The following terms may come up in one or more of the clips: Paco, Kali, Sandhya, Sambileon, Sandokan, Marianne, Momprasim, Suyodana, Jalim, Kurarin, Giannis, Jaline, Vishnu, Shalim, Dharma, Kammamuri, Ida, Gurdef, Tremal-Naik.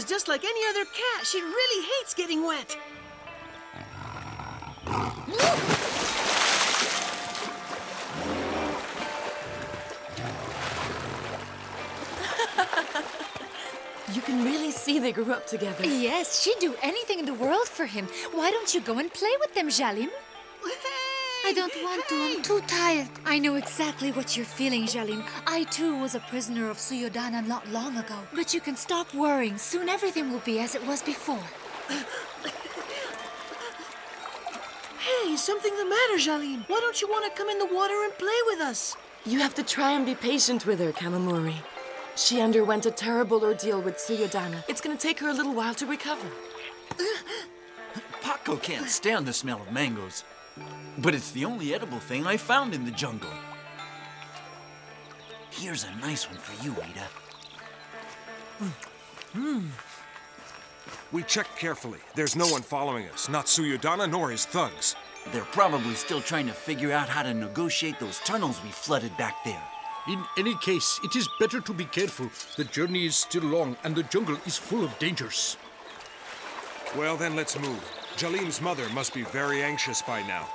Suyodana's just like any other cat. She really hates getting wet. You can really see they grew up together. Yes, she'd do anything in the world for him. Why don't you go and play with them, Jalim? I don't want to. I'm too tired. I know exactly what you're feeling, Jalim. I, too, was a prisoner of Suyodana not long ago. But you can stop worrying. Soon everything will be as it was before. Hey, something's the matter, Jalim. Why don't you want to come in the water and play with us? You have to try and be patient with her, Kammamuri. She underwent a terrible ordeal with Suyodana. It's going to take her a little while to recover. Paco can't stand the smell of mangoes. But it's the only edible thing I found in the jungle. Here's a nice one for you, Ida. We checked carefully. There's no one following us, not Suyodana nor his thugs. They're probably still trying to figure out how to negotiate those tunnels we flooded back there. In any case, it is better to be careful. The journey is still long, and the jungle is full of dangers. Well, then let's move. Jalim's mother must be very anxious by now.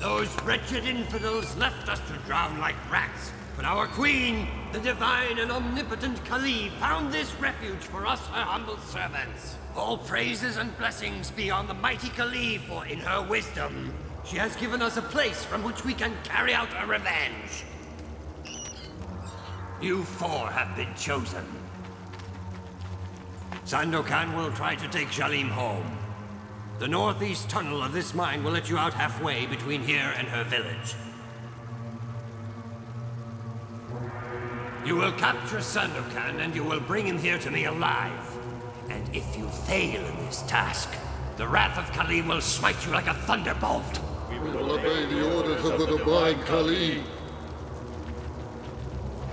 Those wretched infidels left us to drown like rats, but our queen, the divine and omnipotent Kali, found this refuge for us, her humble servants. All praises and blessings be on the mighty Kali, for in her wisdom, she has given us a place from which we can carry out our revenge. You four have been chosen. Sandokan will try to take Shalim home. The northeast tunnel of this mine will let you out halfway between here and her village. You will capture Sandokan, and you will bring him here to me alive. And if you fail in this task, the wrath of Kali will smite you like a thunderbolt. We will obey the orders of the divine Kali.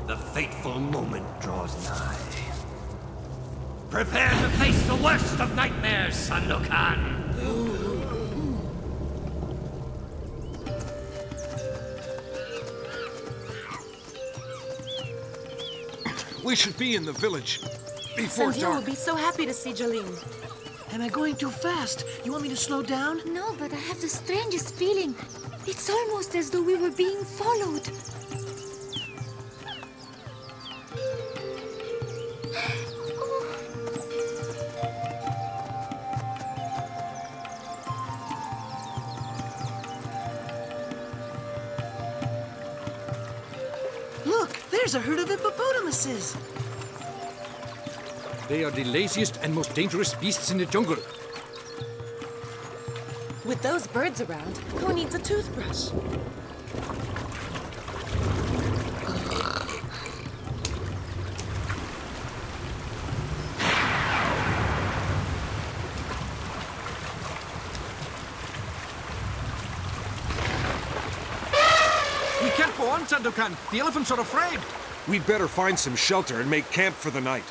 The fateful moment draws nigh. Prepare to face the worst of nightmares, Sandokan. We should be in the village before dark. Sandhya will be so happy to see Jaline. Am I going too fast? You want me to slow down? No, but I have the strangest feeling. It's almost as though we were being followed. Look, there's a herd of hippopotamuses. They are the laziest and most dangerous beasts in the jungle. With those birds around, who needs a toothbrush? We can't go on, Sandokan. The elephants are afraid. We'd better find some shelter and make camp for the night.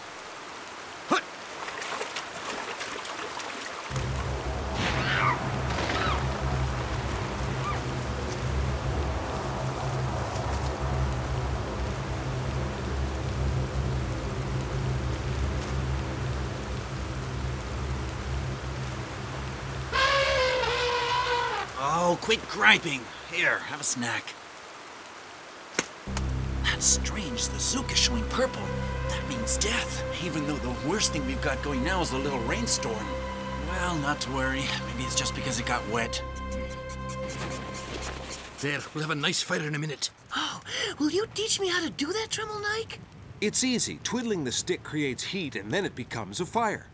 Oh, quit griping. Here, have a snack. That's strange. The Zook is showing purple. That means death. Even though the worst thing we've got going now is a little rainstorm. Well, not to worry. Maybe it's just because it got wet. There, we'll have a nice fire in a minute. Oh, will you teach me how to do that, Tremal-Naik? It's easy. Twiddling the stick creates heat, and then it becomes a fire.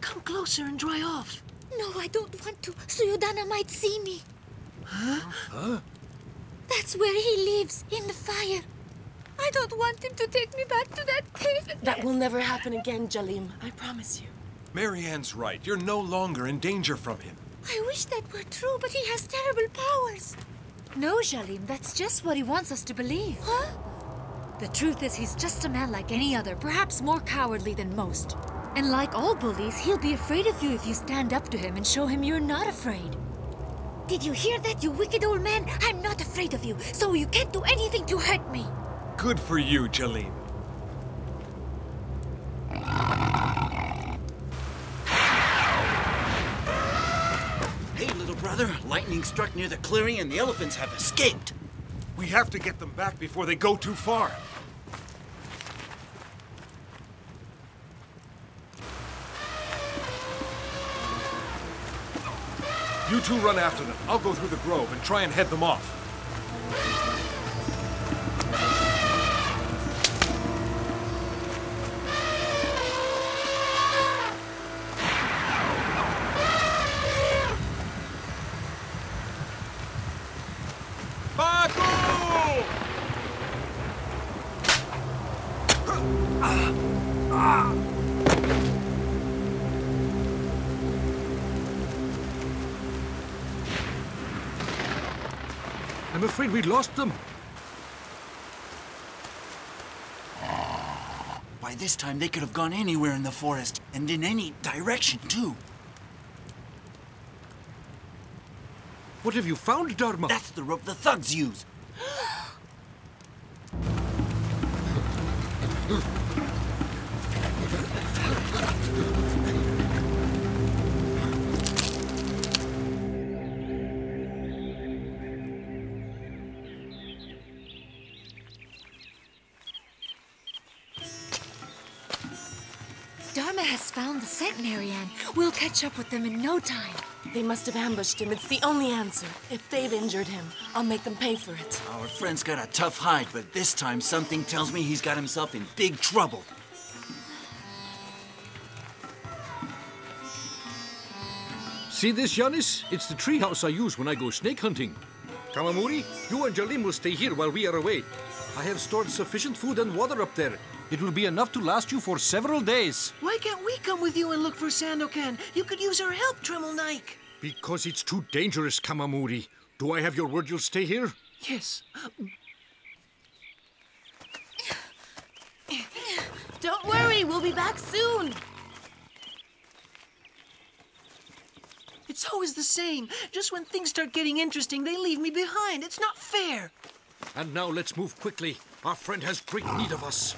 Come closer and dry off. No, I don't want to. Suyodana might see me. Huh? That's where he lives, in the fire. I don't want him to take me back to that cave. That will never happen again, Jalim. I promise you. Marianne's right. You're no longer in danger from him. I wish that were true, but he has terrible powers. No, Jalim, that's just what he wants us to believe. Huh? The truth is he's just a man like any other, perhaps more cowardly than most. And like all bullies, he'll be afraid of you if you stand up to him and show him you're not afraid. Did you hear that, you wicked old man? I'm not afraid of you, so you can't do anything to hurt me. Good for you, Jalim. Hey, little brother. Lightning struck near the clearing and the elephants have escaped. We have to get them back before they go too far. You two run after them. I'll go through the grove and try and head them off. I'm afraid we lost them. By this time, they could have gone anywhere in the forest, and in any direction, too. What have you found, Dharma? That's the rope the thugs use. Sent Marianne. We'll catch up with them in no time. They must have ambushed him. It's the only answer. If they've injured him, I'll make them pay for it. Our friend's got a tough hide, but this time something tells me he's got himself in big trouble. See this, Giannis? It's the treehouse I use when I go snake hunting. Kammamuri, you and Jalim will stay here while we are away. I have stored sufficient food and water up there. It will be enough to last you for several days. Why can't we come with you and look for Sandokan? You could use our help, Tremal-Naik. Because it's too dangerous, Kammamuri. Do I have your word you'll stay here? Yes. Don't worry, we'll be back soon. It's always the same. Just when things start getting interesting, they leave me behind. It's not fair. And now let's move quickly. Our friend has great need of us.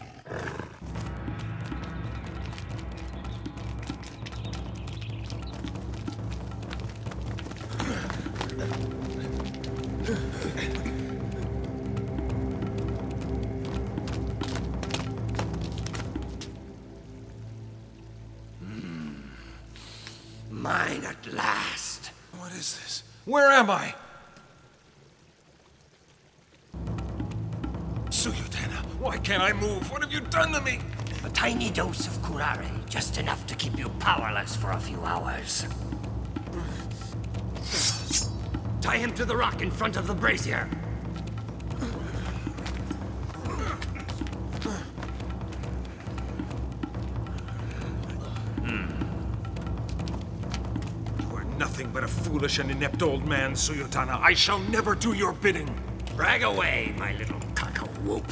Mine at last. What is this? Where am I? Suyodana, why can't I move? What have you done to me? A tiny dose of Kurarin, just enough to keep you powerless for a few hours. Tie him to the rock in front of the brazier. You are nothing but a foolish and inept old man, Suyodana. I shall never do your bidding. Brag away, my little cock-a-whoop.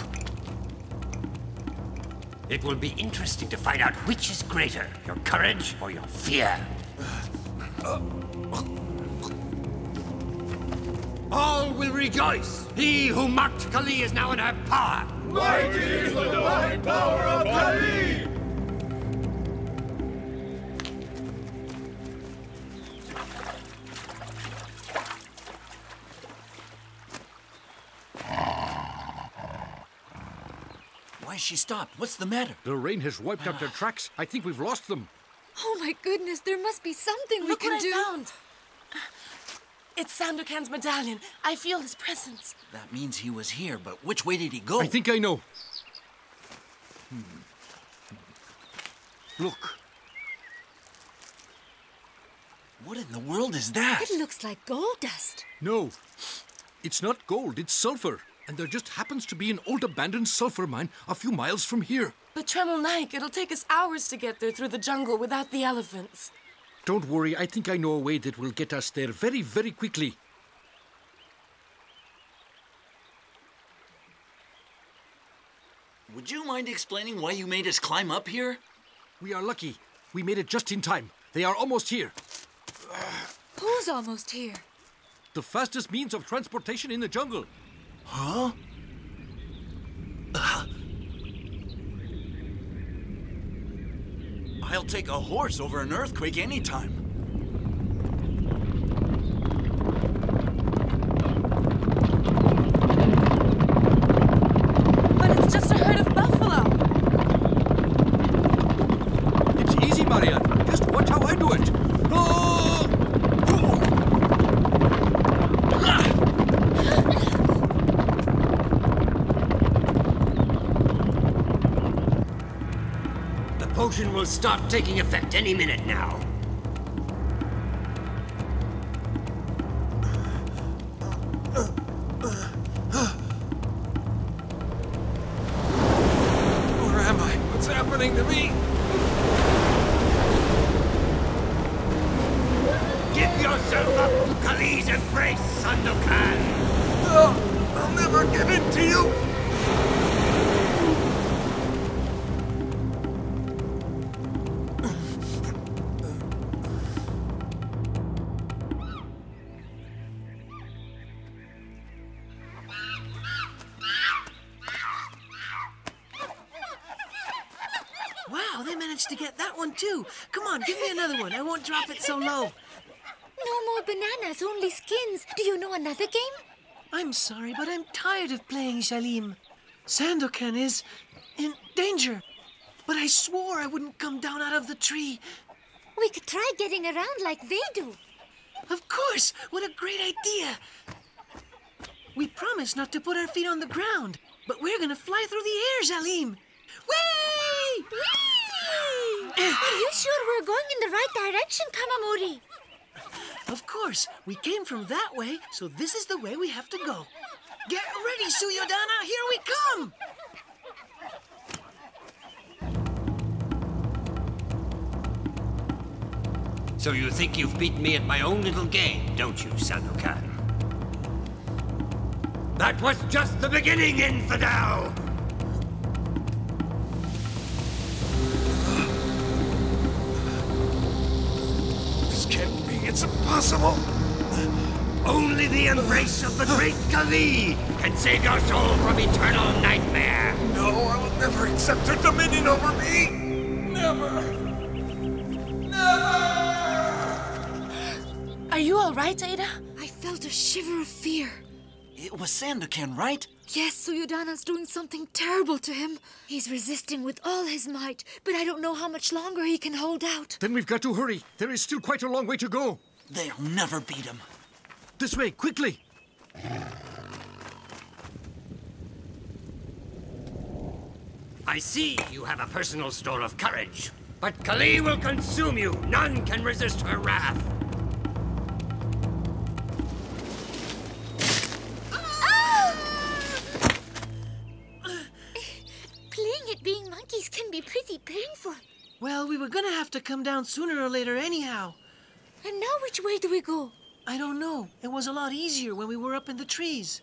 It will be interesting to find out which is greater, your courage or your fear. All will rejoice. He who mocked Kali is now in her power. Mighty is the divine power of Kali! She stopped. What's the matter? The rain has wiped up their tracks. I think we've lost them. Oh my goodness, there must be something we can do. Look what I found. It's Sandokan's medallion. I feel his presence. That means he was here, but which way did he go? I think I know. Look. What in the world is that? It looks like gold dust. No, it's not gold, it's sulfur. And there just happens to be an old abandoned sulfur mine a few miles from here. But Tremal-Naik, it'll take us hours to get there through the jungle without the elephants. Don't worry, I think I know a way that will get us there very, very quickly. Would you mind explaining why you made us climb up here? We are lucky. We made it just in time. They are almost here. Who's almost here? The fastest means of transportation in the jungle. Huh? I'll take a horse over an earthquake anytime. But it's just a herd of buffalo. It's easy, Marianne. Just watch how I do it. Oh! Potion will start taking effect any minute now. Where am I? What's happening to me? Give yourself up to Kali's embrace, Sandokan! No, I'll never give in to you! Too. Come on, give me another one. I won't drop it so low. No more bananas, only skins. Do you know another game? I'm sorry, but I'm tired of playing Jalim. Sandokan is in danger. But I swore I wouldn't come down out of the tree. We could try getting around like they do. Of course! What a great idea! We promised not to put our feet on the ground, but we're gonna fly through the air, Jalim. Whee! Whee! Are you sure we're going in the right direction, Kammamuri? Of course. We came from that way, so this is the way we have to go. Get ready, Suyodana! Here we come! So you think you've beaten me at my own little game, don't you, Sandokan? That was just the beginning, infidel! It's impossible! Only the embrace of the great Kali can save your soul from eternal nightmare! No, I will never accept her dominion over me! Never! Never! Are you all right, Ada? I felt a shiver of fear. It was Sandokan, right? Yes, Suyodana's doing something terrible to him. He's resisting with all his might, but I don't know how much longer he can hold out. Then we've got to hurry. There is still quite a long way to go. They'll never beat him. This way, quickly. I see you have a personal store of courage, but Kali will consume you. None can resist her wrath. Can be pretty painful. Well, we were gonna have to come down sooner or later anyhow. And now which way do we go? I don't know. It was a lot easier when we were up in the trees.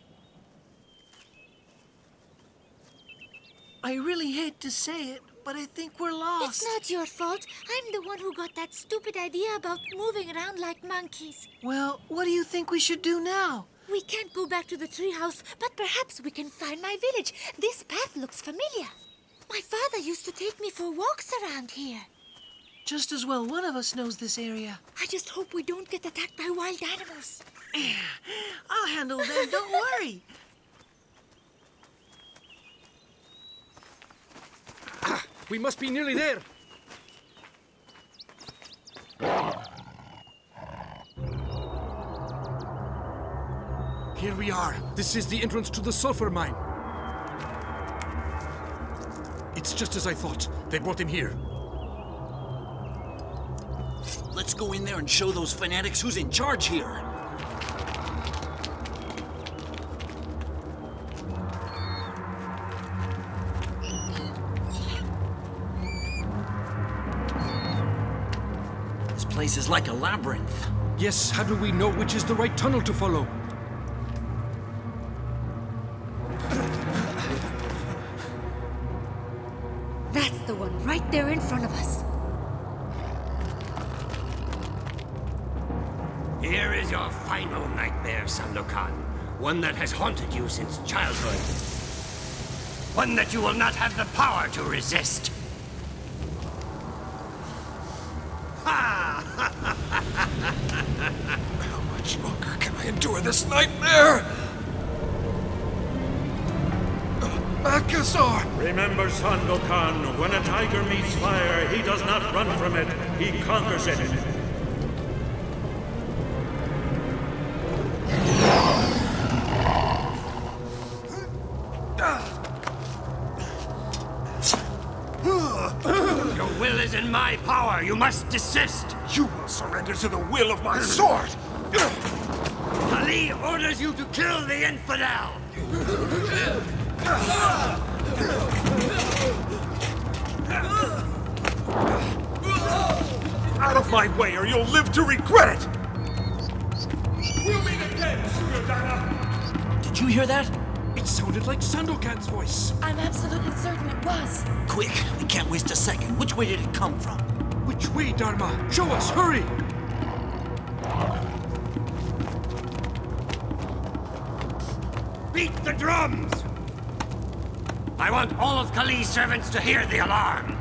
I really hate to say it, but I think we're lost. It's not your fault. I'm the one who got that stupid idea about moving around like monkeys. Well, what do you think we should do now? We can't go back to the treehouse, but perhaps we can find my village. This path looks familiar. My father used to take me for walks around here. Just as well one of us knows this area. I just hope we don't get attacked by wild animals. I'll handle them, don't worry. We must be nearly there. Here we are. This is the entrance to the sulfur mine. It's just as I thought. They brought him here. Let's go in there and show those fanatics who's in charge here. This place is like a labyrinth. Yes, how do we know which is the right tunnel to follow? the one right there in front of us. Here is your final nightmare, Sandokan. One that has haunted you since childhood. One that you will not have the power to resist. How much longer can I endure this nightmare? Remember, Sandokan, when a tiger meets fire, he does not run from it, he conquers it. Your will is in my power, you must desist. You will surrender to the will of my sword. Kali orders you to kill the infidel. Out of my way, or you'll live to regret it! We'll meet again, Suyodana! Did you hear that? It sounded like Sandokan's voice. I'm absolutely certain it was. Quick, we can't waste a second. Which way did it come from? Which way, Dharma? Show us, hurry! Beat the drums! I want all of Kali's servants to hear the alarm!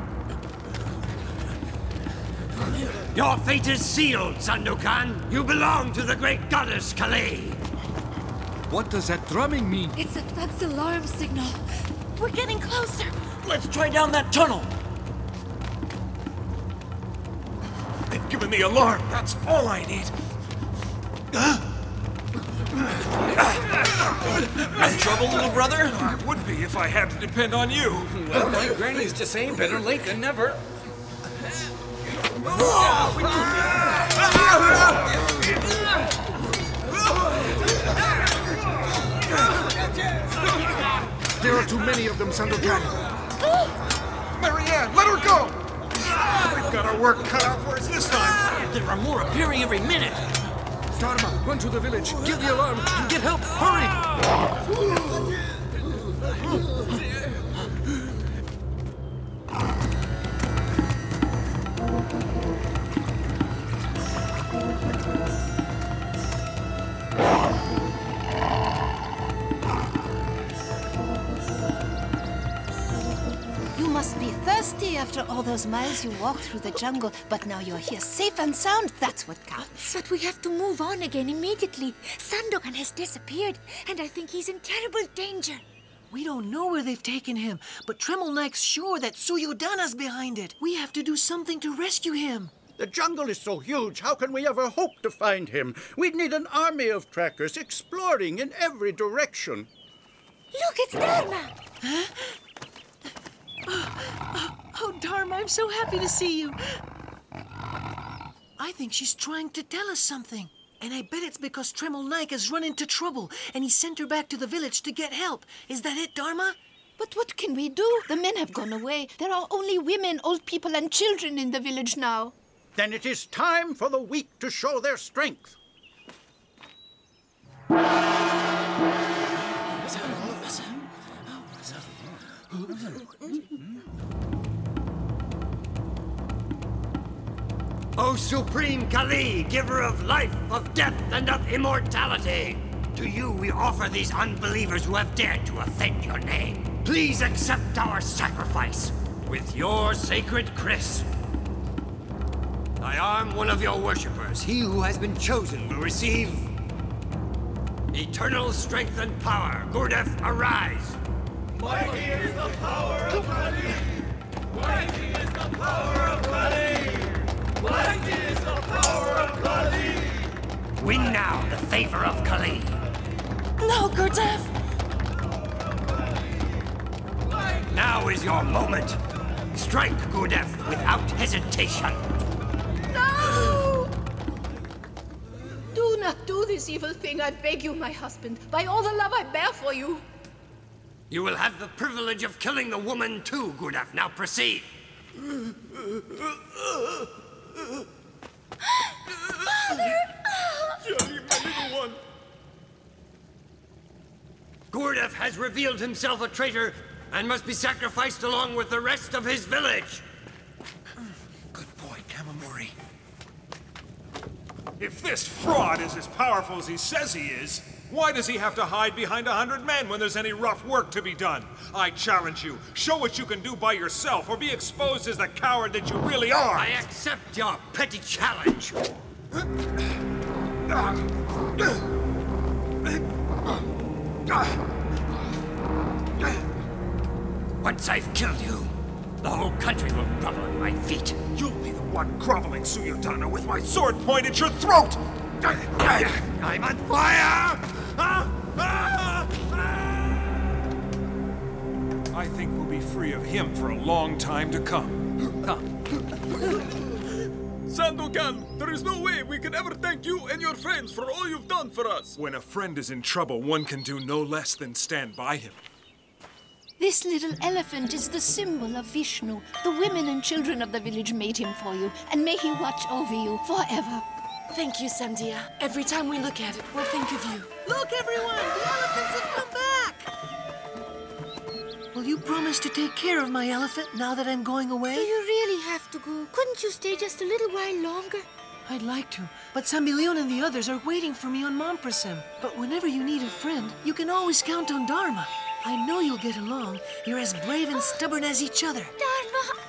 Your fate is sealed, Sandokan! You belong to the great goddess, Kali! What does that drumming mean? It's a thug's alarm signal. We're getting closer! Let's try down that tunnel! They've given the alarm! That's all I need! In trouble, little brother? I would be if I had to depend on you. Well, my granny's to say, better late than never. There are too many of them, Sandokan. Marianne, let her go! We've got our work cut out for us this time. There are more appearing every minute. Dharma, run to the village, give the alarm, and get help, hurry! You must be thirsty after all those miles you walked through the jungle, but now you're here safe and sound, that's what counts. But we have to move on again immediately. Sandokan has disappeared, and I think he's in terrible danger. We don't know where they've taken him, but Tremal-Naik's sure that Suyodana's behind it. We have to do something to rescue him. The jungle is so huge, how can we ever hope to find him? We'd need an army of trackers exploring in every direction. Look, it's Dharma! Huh? Oh, Dharma, I'm so happy to see you. I think she's trying to tell us something. And I bet it's because Tremal-Naik has run into trouble and he sent her back to the village to get help. Is that it, Dharma? But what can we do? The men have gone away. There are only women, old people, and children in the village now. Then it is time for the weak to show their strength. O Supreme Kali, giver of life, of death, and of immortality! To you we offer these unbelievers who have dared to offend your name. Please accept our sacrifice with your sacred crest. I arm one of your worshippers. He who has been chosen will receive eternal strength and power. Gurdef, arise! Mighty is the power of Kali! Mighty is the power of Kali! Mighty is the power of Kali! Win now the favor of Kali! No, Gurdef! Now is your moment! Strike, Gurdef, without hesitation! No! Do not do this evil thing, I beg you, my husband, by all the love I bear for you! You will have the privilege of killing the woman too, Gurdef. Now proceed! Father! Jalim, my little one! Gurdef has revealed himself a traitor and must be sacrificed along with the rest of his village. Good boy, Kammamuri. If this fraud is as powerful as he says he is, why does he have to hide behind 100 men when there's any rough work to be done? I challenge you. Show what you can do by yourself, or be exposed as the coward that you really are! I accept your petty challenge! Once I've killed you, the whole country will grovel at my feet. You'll be the one groveling, Suyodana, with my sword pointed at your throat! I'm on fire! I think we'll be free of him for a long time to come. Sandokan, there is no way we can ever thank you and your friends for all you've done for us. When a friend is in trouble, one can do no less than stand by him. This little elephant is the symbol of Vishnu. The women and children of the village made him for you, and may he watch over you forever. Thank you, Sandhya. Every time we look at it, we'll think of you. Look, everyone! The elephants have come back! Will you promise to take care of my elephant now that I'm going away? Do you really have to go? Couldn't you stay just a little while longer? I'd like to, but Sambileon and the others are waiting for me on Momprasim. But whenever you need a friend, you can always count on Dharma. I know you'll get along. You're as brave and stubborn as each other. Dharma!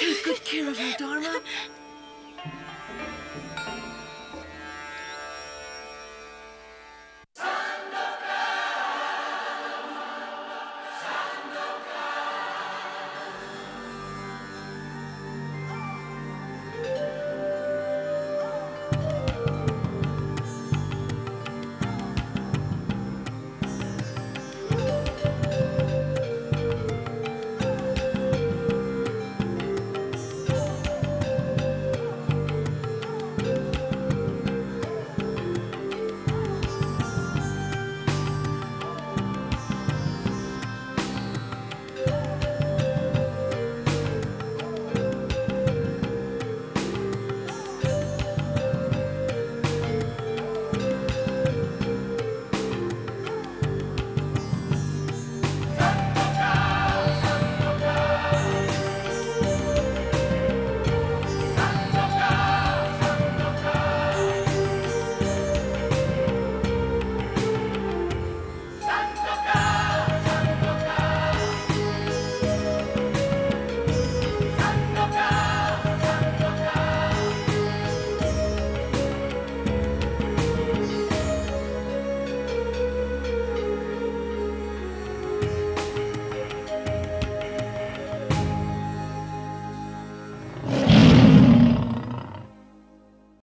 Take good care of her, Dharma.